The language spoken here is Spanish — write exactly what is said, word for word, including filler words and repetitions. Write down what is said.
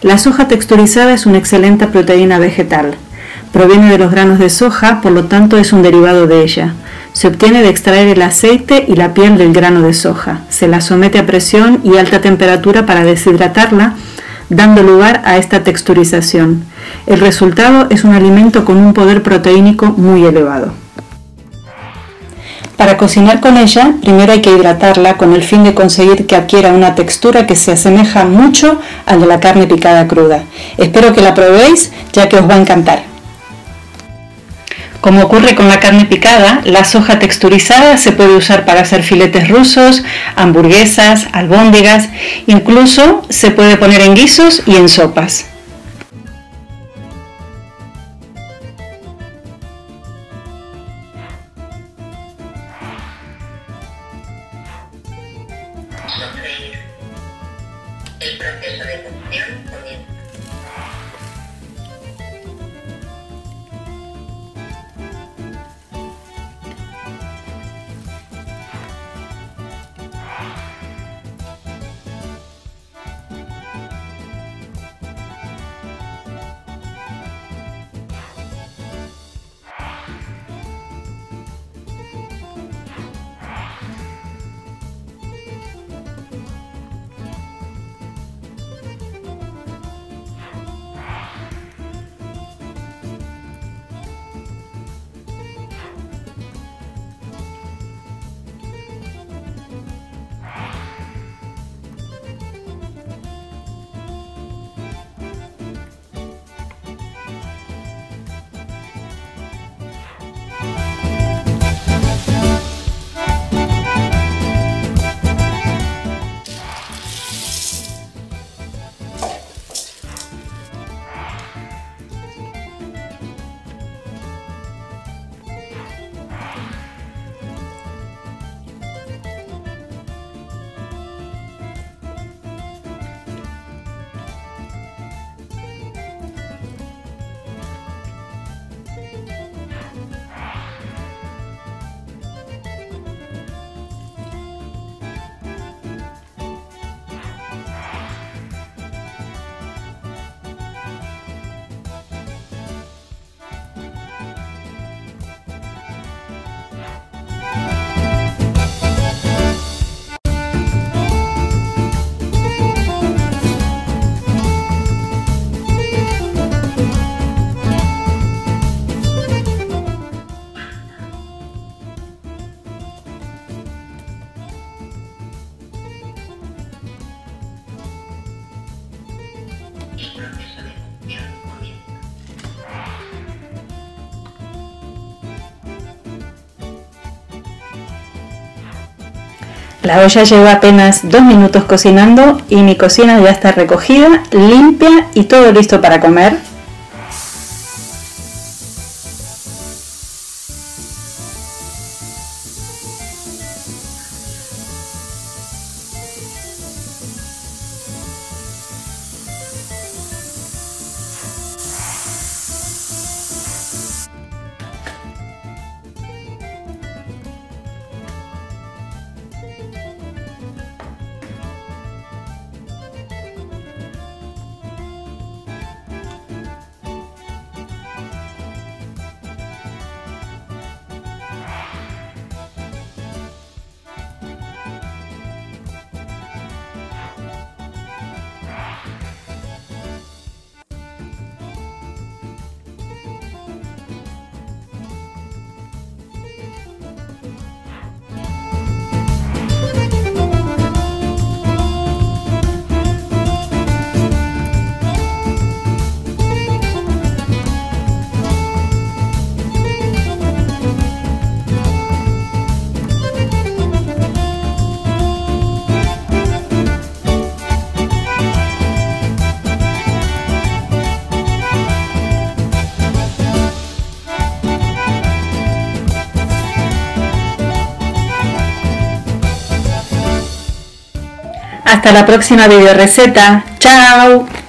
La soja texturizada es una excelente proteína vegetal. Proviene de los granos de soja, por lo tanto es un derivado de ella. Se obtiene de extraer el aceite y la piel del grano de soja. Se la somete a presión y alta temperatura para deshidratarla, dando lugar a esta texturización. El resultado es un alimento con un poder proteínico muy elevado. Para cocinar con ella, primero hay que hidratarla con el fin de conseguir que adquiera una textura que se asemeja mucho a la de la carne picada cruda. Espero que la probéis, ya que os va a encantar. Como ocurre con la carne picada, la soja texturizada se puede usar para hacer filetes rusos, hamburguesas, albóndigas, incluso se puede poner en guisos y en sopas. El proceso de cocción comienza. La olla lleva apenas dos minutos cocinando y mi cocina ya está recogida, limpia y todo listo para comer. Hasta la próxima videoreceta. ¡Chao!